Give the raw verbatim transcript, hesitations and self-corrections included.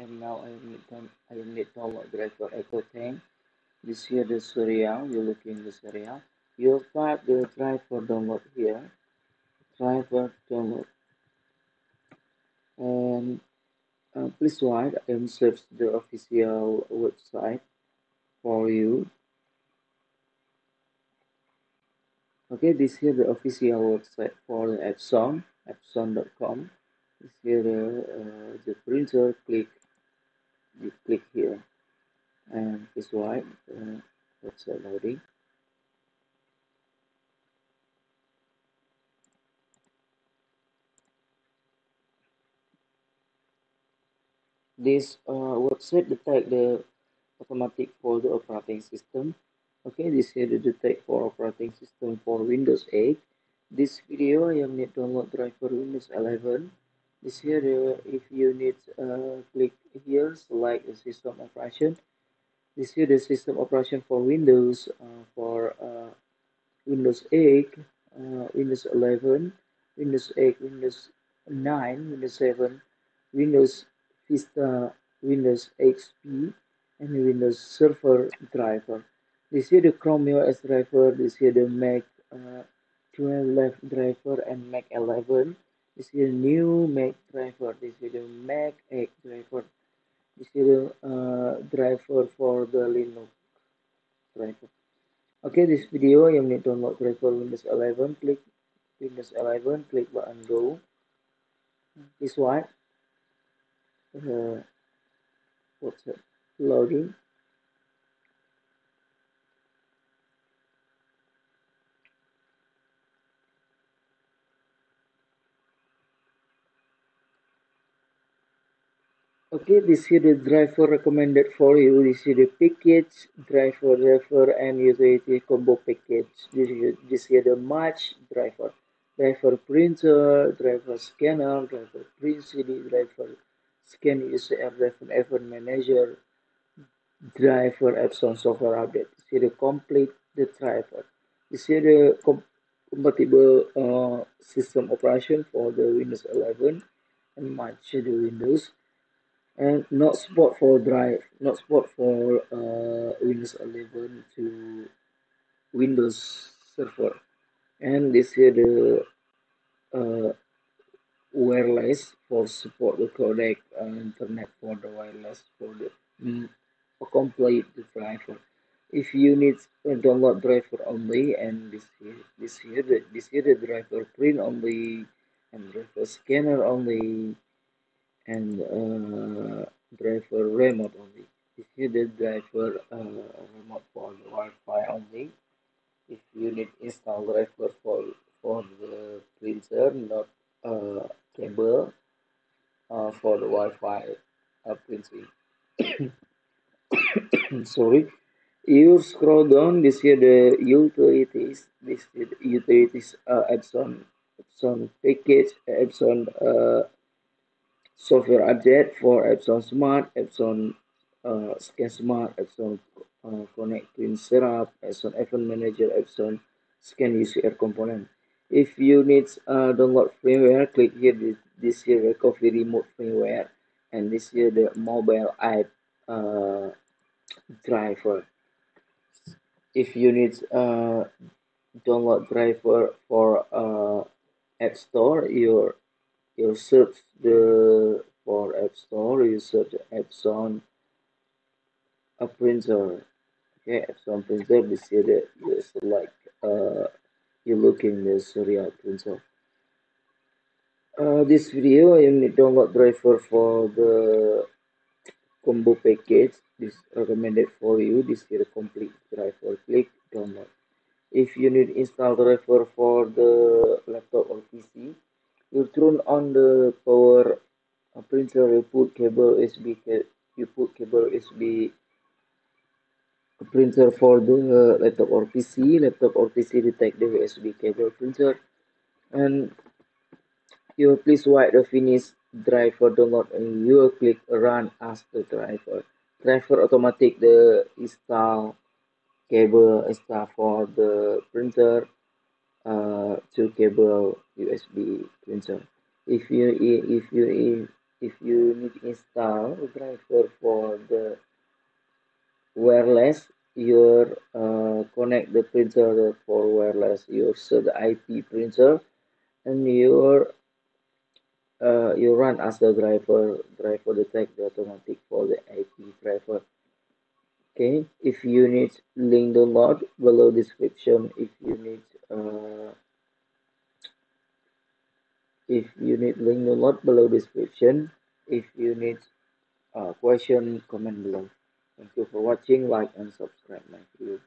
and now I need to, I need to upgrade for EcoTank. This here is area, you look in this area. You'll try, you'll try for download here. Try for download. And uh, please wait and search the official website for you. Okay, this here the official website for Epson, epson dot com. This here uh, the printer. Click, you click here, and please wait. Uh, website loading. This uh, website detect the automatic folder operating system. Okay, this here the detect for operating system for Windows eight. This video I am need download drive for Windows eleven. This here uh, if you need uh, click here, select the system operation. This here the system operation for Windows uh, for uh, Windows eight, uh, Windows eleven, Windows eight, Windows nine, Windows seven, Windows Vista, Windows X P, and Windows Server driver. This here the Chrome O S driver. This here the Mac uh, twelve driver and Mac eleven. This here new Mac driver. This here the Mac eight driver. This here the uh, driver for the Linux driver. Okay, this video you need to download driver Windows eleven. Click Windows eleven. Click button go. This one. Uh, what's it? Loading. Okay, this here the driver recommended for you. This is the package driver, driver and utility combo package. This here the match driver, driver printer, driver scanner, driver print C D, driver scan U C F, driver effort manager, driver Epson software update. This is the complete the driver. This is the com compatible uh, system operation for the Windows eleven and match the Windows, and not support for drive, not support for uh, Windows eleven to Windows Server. And this here the uh, wireless for support the codec uh, internet for the wireless for the mm, complete the driver. If you need uh, download driver only, and this here, this here, the, this here the driver print only, and driver scanner only, and uh, driver remote only. This here the driver uh, remote for the Wi-Fi only. If you need install driver for for the printer, not uh, cable uh, for the Wi-Fi uh, printing. Sorry. You scroll down. This here the utilities. This is the utilities. Uh, Epson, Epson package. Epson. Uh, Software update for Epson Smart, Epson uh, Scan Smart, Epson uh, Connect Print Setup, Epson Event Manager, Epson Scan U C R Component. If you need uh, download firmware, click here. This, this here recovery remote firmware, and this here the mobile app uh, driver. If you need uh, download driver for uh, App Store, your You search the for App Store. You search Epson a printer. Okay, Epson printer. This here the you select. Uh, you look in the serial printer. Uh, this video you need download driver for the combo package. This recommended for you. This here complete driver. Click download. If you need install driver for the laptop or P C. You turn on the power uh, printer, you put cable U S B, you put cable U S B printer for the uh, laptop or P C, laptop or P C detect the U S B cable printer, and you please wait the finish driver download and you will click run as the driver. Driver automatic the install cable install for the printer. Uh, to cable U S B printer. If you if you if you need install driver for the wireless, your uh, connect the printer for wireless, your set the I P printer, and your uh, you run as the driver driver detect the automatic for the I P driver. Okay, if you need link download below description, if you need uh, if you need link download below description. If you need a uh, question, comment below. Thank you for watching, like and subscribe my video.